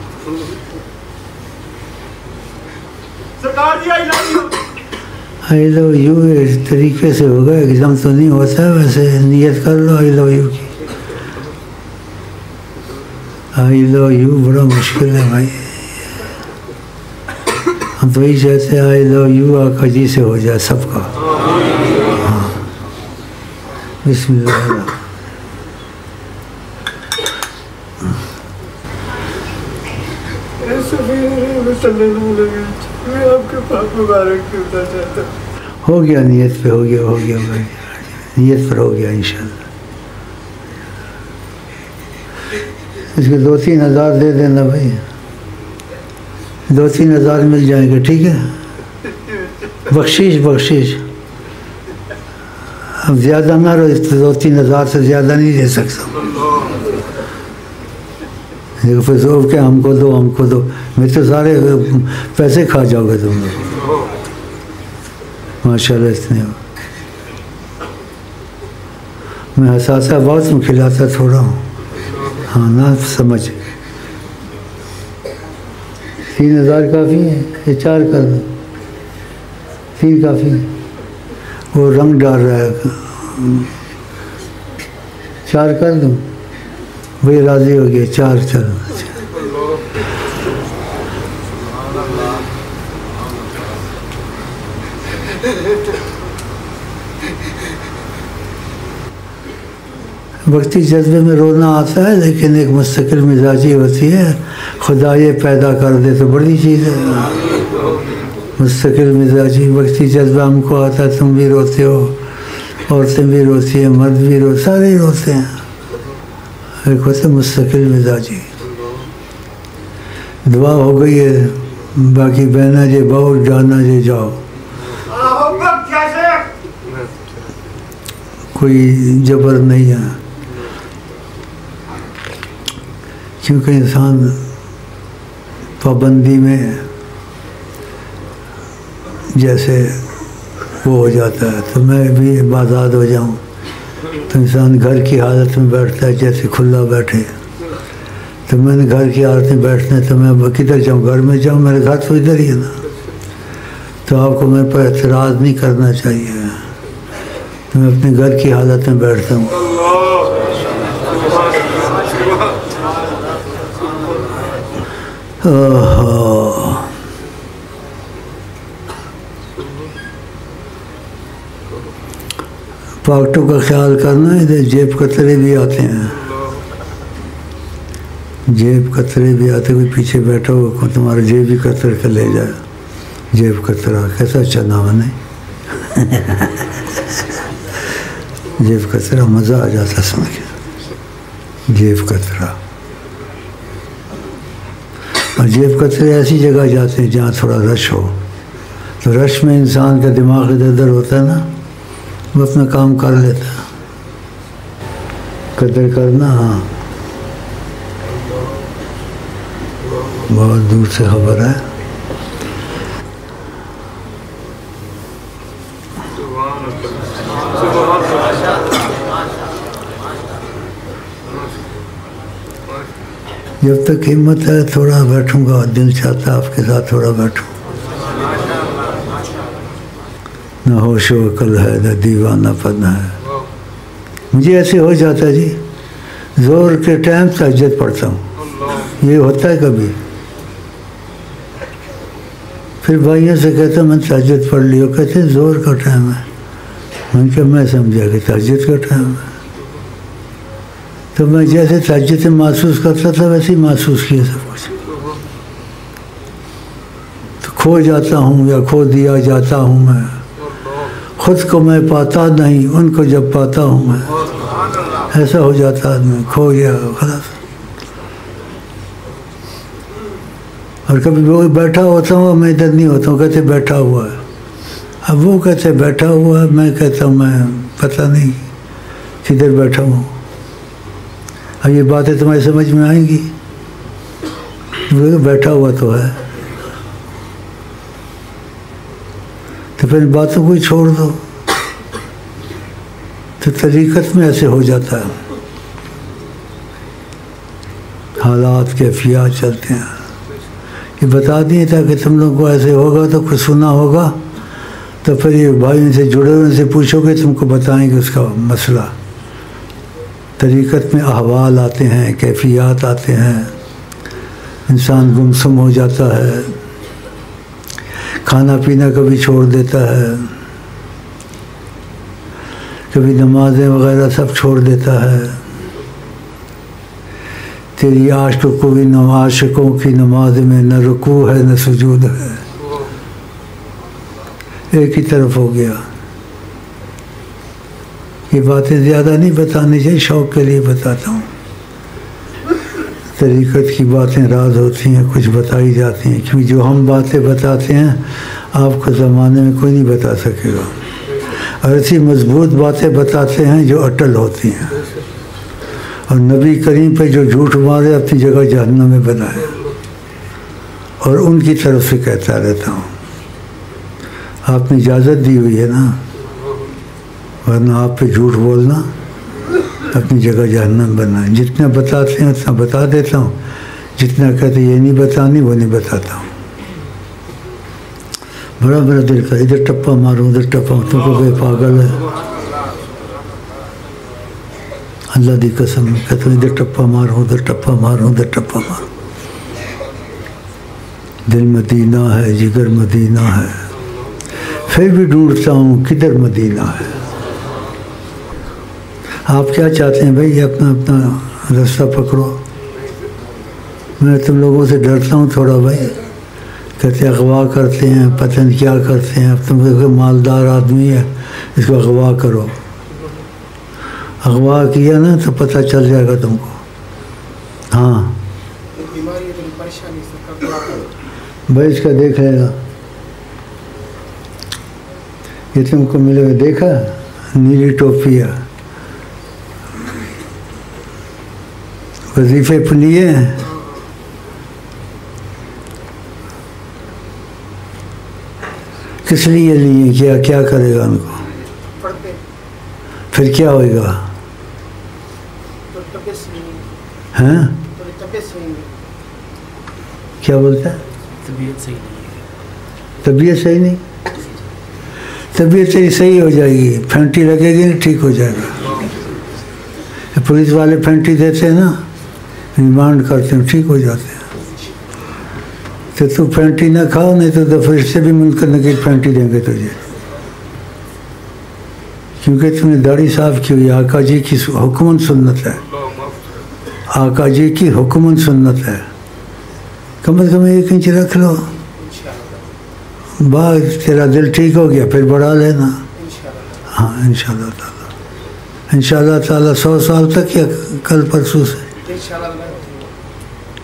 आई लव यू इस तरीके से होगा, एकदम तो नहीं होता, वैसे नियत कर लो आई लव यू की। आई लव यू बड़ा मुश्किल है भाई, हम तो यही चाहते हैं आई लव यू आका जी से हो जाए सबका। हाँ, बिस्मिल्लाह। मैं आपके पास मुबारक करना चाहता हूँ। हो गया नियत पे, हो गया हो गया भाई, नियत पर हो गया इंशाल्लाह। इसके दो तीन हज़ार दे देना भाई, दो तीन हज़ार मिल जाएंगे, ठीक है, बख्शिश बख्शिश। अब ज़्यादा ना रो, दो तीन हज़ार से ज़्यादा नहीं दे सकता। देखो फिर जोर के हमको दो हमको दो, मेरे तो सारे पैसे खा जाओगे तुम लोग। माशाल्लाह इतने हो, मैं हसासा बहुत में खिलाता थोड़ा हूँ। हाँ ना समझ, तीन हज़ार काफ़ी है, ये चार कर दो, तीन काफ़ी है। वो रंग डाल रहा है, चार कर दूँ, वही राजी हो गया, चार चल। भक्ति जज्बे में रोना आता है, लेकिन एक मुस्तकिल मिजाजी होती है। खुदा ये पैदा कर दे तो बड़ी चीज़ है, मुस्तकिल मिजाजी भक्ति जज्बा हमको आता है। तुम भी रोते हो, औरतें भी रोती हैं, मर्द भी रो, सारे रोते हैं। एक होते मुस्तकिल मिजाजी। दुआ हो गई है, बाकी बहना जे बाओ, जाना जे जाओ। कोई जबर नहीं है, क्योंकि इंसान पाबंदी में जैसे वो हो जाता है। तो मैं भी आज़ाद हो जाऊँ तो इंसान घर की हालत में बैठता है, जैसे खुला बैठे। तो मैंने घर की हालत में बैठना है, तो मैं किधर जाऊँ, घर में जाऊँ, मेरे घर तो इधर ही है ना। तो आपको मेरे पर एतराज़ नहीं करना चाहिए। तो मैं अपने घर की हालत में बैठता हूँ। ओह पाकटों का ख्याल करना है। इधर जेब कतरे भी आते हैं, जेब कतरे भी आते। कोई पीछे बैठा हो, तुम्हारा जेब भी कतर कर ले जाए। जेब कतरा कैसा अच्छा नाम है नहीं? जेब कतरा मज़ा आ जाता समझ के, जेब कतरा। और जेब कतरे ऐसी जगह जाते हैं जहाँ थोड़ा रश हो। तो रश में इंसान का दिमाग इधर उधर होता है ना, वो अपना काम कर लेता। कदर करना। हाँ, बहुत दूर से खबर है। जब तक हिम्मत है थोड़ा बैठूंगा, दिल चाहता आपके साथ थोड़ा बैठूं। ना होश व अकल है, ना दीवाना पन है। मुझे ऐसे हो जाता जी, जोर के टाइम तहज्जुद पढ़ता हूँ, ये होता है कभी। फिर भाइयों से कहता हूँ मैंने तहज्जुद पढ़ लिया, कहते जोर का टाइम है। मैंने कहा मैं समझा कि तहज्जुद का टाइम है। तो मैं जैसे तहज्जुद महसूस करता था वैसे ही महसूस किया सब कुछ। तो खो जाता हूँ या खो दिया जाता हूँ मैं, खुद को मैं पाता नहीं, उनको जब पाता हूँ मैं। ऐसा हो जाता आदमी खो गया खलास। और कभी वो बैठा होता हूँ, मैं इधर नहीं होता हूँ, कहते बैठा हुआ है। अब वो कहते बैठा हुआ है, मैं कहता हूँ मैं पता नहीं किधर बैठा हूँ। अब ये बातें तुम्हारी समझ में आएंगी? बैठा हुआ तो है, तो फिर बातों को ही छोड़ दो। तो तरीक़त में ऐसे हो जाता है, हालात कैफियत चलते हैं। ये बता दिए ताकि तुम लोगों को ऐसे होगा तो कुछ सुना होगा, तो फिर ये भाई उनसे जुड़े हुए उनसे पूछोगे, तुमको बताएंगे उसका मसला। तरीक़त में अहवाल आते हैं, कैफियत आते हैं, इंसान गुमसुम हो जाता है, खाना पीना कभी छोड़ देता है, कभी नमाजें वगैरह सब छोड़ देता है। तेरी आशिकों की आशिकों की नमाज में न रुकू है न सुजूद है, एक ही तरफ हो गया। ये बातें ज़्यादा नहीं बतानी चाहिए, शौक़ के लिए बताता हूँ। तरीक़त की बातें राज होती हैं, कुछ बताई जाती हैं, क्योंकि जो हम बातें बताते हैं आपको ज़माने में कोई नहीं बता सकेगा। और ऐसी मजबूत बातें बताते हैं जो अटल होती हैं। और नबी करीम पे जो झूठ मारे अपनी जगह जहन्नम में बनाए, और उनकी तरफ से कहता रहता हूँ, आपने इजाज़त दी हुई है ना, वरना आप पे झूठ बोलना अपनी जगह जहन्नम बनाए। जितना बताते हैं उतना बता देता हूँ, जितना कहते ये नहीं बतानी वो नहीं बताता हूँ। बड़ा बड़ा दिल का, इधर टप्पा मारूँ उधर टप्पा, तुमको कोई पागल है? अल्लाह दी कसम कहता हूँ, इधर टप्पा मारूँ उधर टप्पा मारूँ उधर टप्पा मारूँ। दिल मदीना है, जिगर मदीना है, फिर भी ढूंढता हूँ किधर मदीना है। आप क्या चाहते हैं भाई? अपना अपना रास्ता पकड़ो। मैं तुम लोगों से डरता हूँ थोड़ा भाई, कहते अगवा करते हैं, पता नहीं क्या करते हैं। अब तुम लोग मालदार आदमी है, इसको अगवा करो। अगवा किया ना तो पता चल जाएगा तुमको। हाँ भाई, इसका देख लेगा, ये तुमको मिलेगा। देखा नीली टोपिया, वजीफे लिए हैं, किस लिए लिए? क्या क्या करेगा उनको? फिर क्या होगा? हैं क्या बोलता है? तबीयत सही नहीं, तबीयत सही नहीं, तबीयत सही सही हो जाएगी, फैंटी लगेगी ना, ठीक हो जाएगा। पुलिस वाले फैंटी देते हैं ना, रिमांड करते हैं, ठीक हो जाते हैं। तो तू फैंटी ना खाओ, नहीं तो फिर से भी मिलकर नकील फैंटी देंगे तुझे, क्योंकि तुमने दाढ़ी साफ की हुई। आका जी की हुक्मन सुन्नत है, आका जी की हुक्मन सुन्नत है। कम अज़ कम एक इंच रख लो, बा तेरा दिल ठीक हो गया, फिर बढ़ा लेना। हाँ इंशाल्लाह ताला, इंशाल्लाह ताला सौ साल तक या कल परसों से।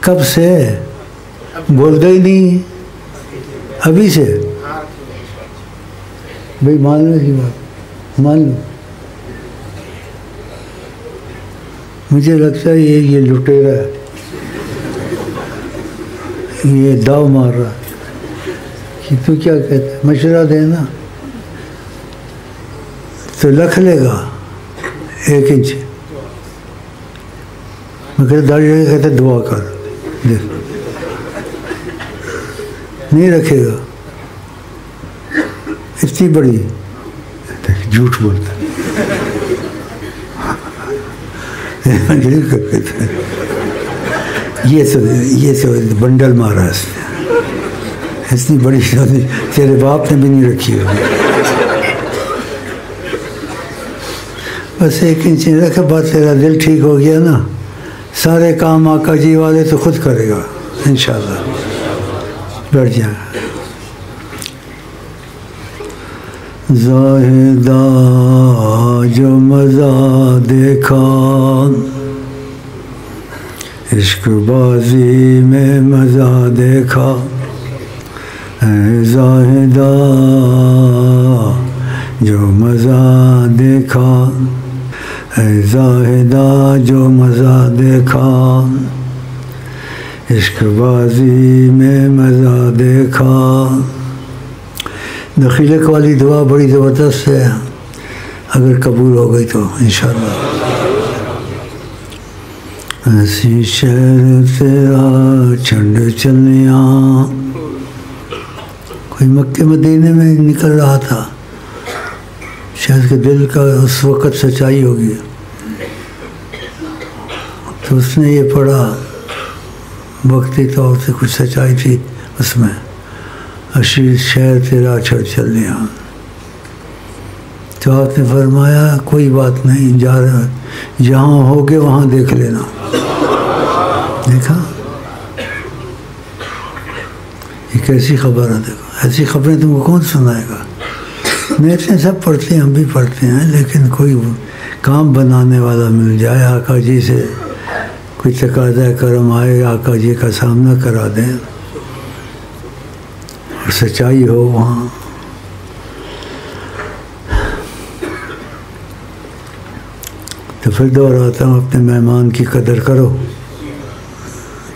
कब से बोलते ही नहीं? अभी से भाई, मान लो की बात मान लो। मुझे लगता है ये ये लुटेरा है, ये दाव मार रहा कि तू क्या कहता, मशवरा देना। तो लख लेगा एक इंच, मगर दाढ़ी कहते दुआ कर, देख नहीं रखेगा। इतनी बड़ी झूठ बोलता ये सो ये सो बंडल मारा इसने, इतनी बड़ी तेरे बाप ने भी नहीं रखी होगी। बस एक इंच रखे, बात तेरा दिल ठीक हो गया ना, सारे काम आका जी वाले तो खुद करेगा इंशाल्लाह। बैठ जाए। ज़ाहिदा जो मज़ा देखा इश्कबाजी में, मज़ा देखा ज़ाहिदा जो मज़ा देखा जाहिदा जो मज़ा देखा, इश्कबाजी में मज़ा देखा। दखीलक वाली दुआ बड़ी ज़बरदस्त है, अगर कबूल हो गई तो इंशाअल्लाह। ऐसी शहर तेरा छंड चलिया, कोई मक्के मदीने में निकल रहा था, शायद के दिल का उस वक़्त सच्चाई होगी, तो उसने ये पढ़ा, वक्ती तौर से कुछ सच्चाई थी उसमें। अशीर शहर तेरा छड़ चलिया, तो आपने फरमाया कोई बात नहीं, जा रहा जहाँ होगे वहाँ देख लेना। देखा ये कैसी खबर है? देखो ऐसी खबरें तुमको कौन सुनाएगा? नेट से सब पढ़ते हैं, हम भी पढ़ते हैं, लेकिन कोई काम बनाने वाला मिल जाए, आका जी से कोई तकाज़ा करम आए, आका जी का सामना करा दें और सच्चाई हो वहाँ। तो फिर दोहराता हूँ, अपने मेहमान की कदर करो,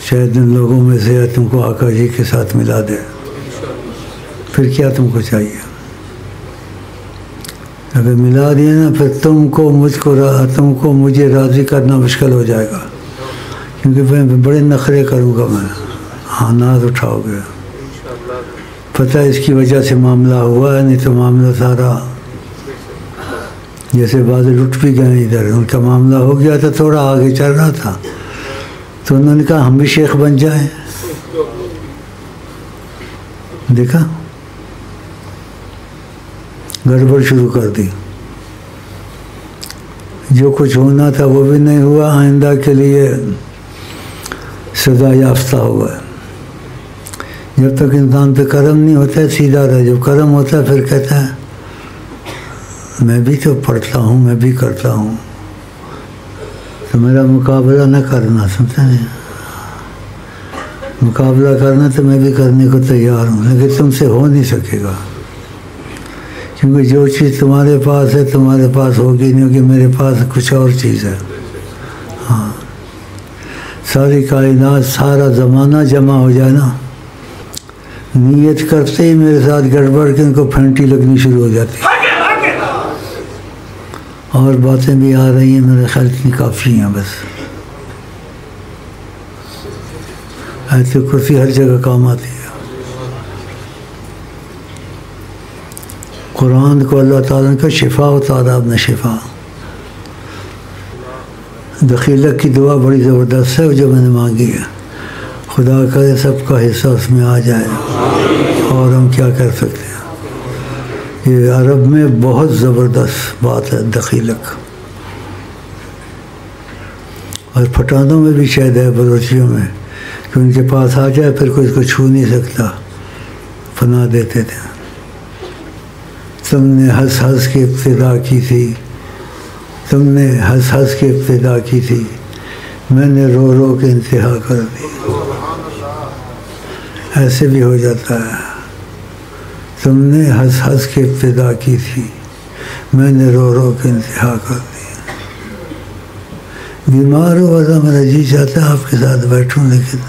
शायद इन लोगों में से तुमको आका जी के साथ मिला दे। फिर क्या तुमको चाहिए? अगर मिला दिया ना, फिर तुमको मुझको तुमको मुझे राज़ी करना मुश्किल हो जाएगा, क्योंकि मैं बड़े नखरे करूँगा मैं। हाँ, नाज उठाओगे। पता है इसकी वजह से मामला हुआ है, नहीं तो मामला सारा जैसे बाद लुट भी गए इधर। उनका मामला हो गया था, थोड़ा आगे चल रहा था, तो उन्होंने कहा हम भी शेख बन जाए। देखा, गड़बड़ शुरू कर दी। जो कुछ होना था वो भी नहीं हुआ, आइंदा के लिए सदा याफ्ता हुआ। जब तक इंसान पे करम नहीं होता है सीधा रहे, जब करम होता है फिर कहता है मैं भी तो पढ़ता हूँ, मैं भी करता हूँ, तो मेरा मुकाबला न करना। समझते नहीं, मुकाबला करना तो मैं भी करने को तैयार हूँ, लेकिन तुमसे हो नहीं सकेगा, क्योंकि जो चीज़ तुम्हारे पास है तुम्हारे पास होगी नहीं, क्योंकि मेरे पास कुछ और चीज़ है। हाँ, सारी कायनात सारा ज़माना जमा हो जाए ना, नीयत करते ही मेरे साथ गड़बड़ के उनको फेंटी लगनी शुरू हो जाती है, और बातें भी आ रही हैं, मेरे ख्याल इतनी काफ़ी हैं बस। ऐसे कुर्सी हर जगह काम आती है। कुरान को अल्लाह ताला का शिफा उतारा, अपने शिफा। दखीलक की दुआ बड़ी ज़बरदस्त है जो मैंने मांगी है, खुदा करे सबका हिस्सा उसमें आ जाए, और हम क्या कर सकते हैं। ये अरब में बहुत ज़बरदस्त बात है दखीलक, और पठानों में भी शायद है, बलोचियों में, कि उनके पास आ जाए फिर कोई इसको छू नहीं सकता, फना देते थे। तुमने हंस हंस के इब्तिदा की थी, तुमने हंस हंस के इब्तिदा की थी, मैंने रो रो के इंतहा कर दी। ऐसे भी हो जाता है, तुमने हंस हंस के इब्तिदा की थी, मैंने रो रो के इंतहा कर दी। बीमार हो वरना मेरा जी चाहता है आपके साथ बैठूं, लेकिन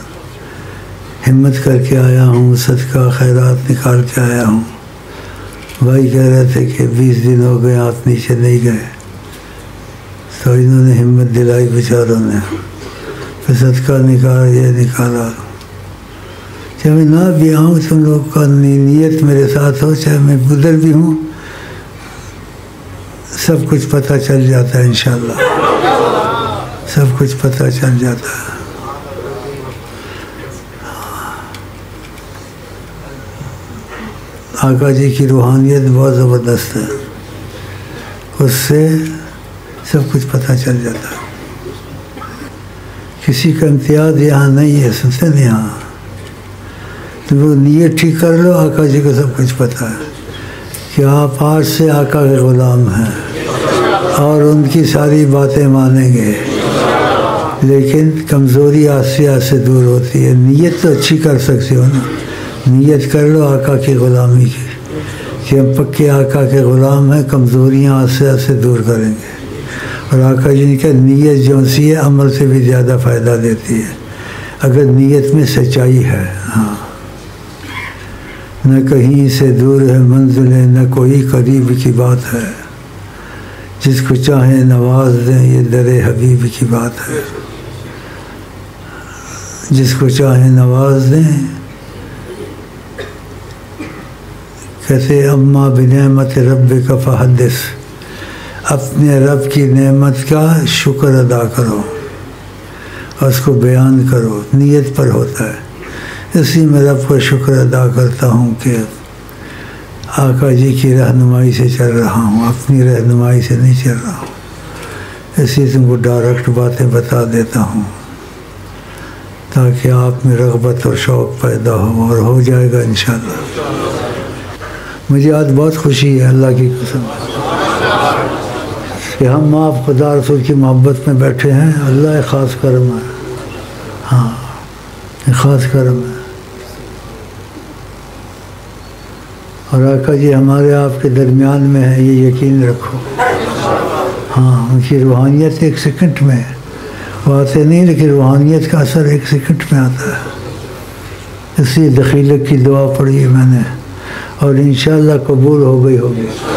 हिम्मत करके आया हूँ, सदका खैरात निकाल के आया हूँ। भाई कह रहे थे कि बीस दिन हो गए आप नीचे नहीं गए, तो इन्होंने हिम्मत दिलाई बेचारों ने, फिर सदका निकाल ये निकाला। चाहे मैं ना भी आऊँ, तुम लोग का नीयत मेरे साथ हो, चाहे मैं उधर भी हूँ, सब कुछ पता चल जाता है इंशाअल्लाह, सब कुछ पता चल जाता है। आका जी की रूहानियत बहुत ज़बरदस्त है, उससे सब कुछ पता चल जाता है। किसी का इम्तियाज़ यहाँ नहीं है, सुनते नहीं। यहाँ वो नीयत ठीक कर लो, आका जी को सब कुछ पता है कि आप आज से आका के ग़ुलाम हैं, और उनकी सारी बातें मानेंगे, लेकिन कमज़ोरी आस्ते से दूर होती है। नीयत तो अच्छी कर सकते हो ना, नीयत कर लो आका की ग़ुलामी की, कि हम पक्के आका के ग़ुलाम हैं, कमज़ोरियाँ आस्ते से दूर करेंगे, खुराका यानी कि नीयत जो सी है अमल से भी ज़्यादा फ़ायदा देती है अगर नीयत में सच्चाई है। हाँ, न कहीं से दूर है मंजिलें न कोई करीब की बात है, जिसको चाहे नवाज दें ये दरे हबीब की बात है, जिसको चाहे नवाज दें। कहते अम्मा बिनेमत रब्बिक फहदिस, अपने रब की नेमत का शुक्र अदा करो और उसको बयान करो, नीयत पर होता है। इसी में रब को शुक्र अदा करता हूँ कि आका जी की रहनुमाई से चल रहा हूँ, अपनी रहनुमाई से नहीं चल रहा हूँ। इसी तुमको डायरेक्ट बातें बता देता हूँ ताकि आप में रग़बत और शौक़ पैदा हो, और हो जाएगा इंशाल्लाह। मुझे आज बहुत खुशी है अल्लाह की कसम कि हम आप खुदा रसूल की मोहब्बत में बैठे हैं। अल्लाह ख़ास करम है, हाँ ख़ास करम है। और आका जी हमारे आपके दरमियान में है, ये यकीन रखो। हाँ, उनकी रूहानियत एक सेकंड में है, वो आते नहीं लेकिन रूहानियत का असर एक सेकंड में आता है। इसी दखीलक की दुआ पढ़ी मैंने और इंशाल्लाह कबूल हो गई होगी।